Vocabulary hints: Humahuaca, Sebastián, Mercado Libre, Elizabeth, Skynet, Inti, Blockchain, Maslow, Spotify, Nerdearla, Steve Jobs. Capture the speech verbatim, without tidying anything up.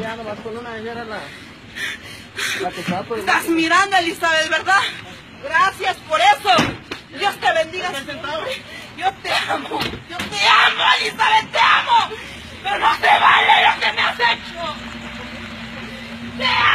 Ya nomás con una señora la, la que está por el... Estás mirando, Elizabeth, ¿verdad? Gracias por eso. Dios te bendiga. Yo te amo. Yo te amo, Elizabeth, te amo. Pero no te vale lo que me has hecho. Te amo.